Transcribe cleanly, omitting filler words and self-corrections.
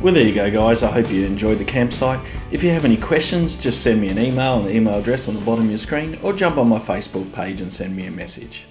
Well, there you go guys, I hope you enjoyed the campsite. If you have any questions, just send me an email on the email address on the bottom of your screen, or jump on my Facebook page and send me a message.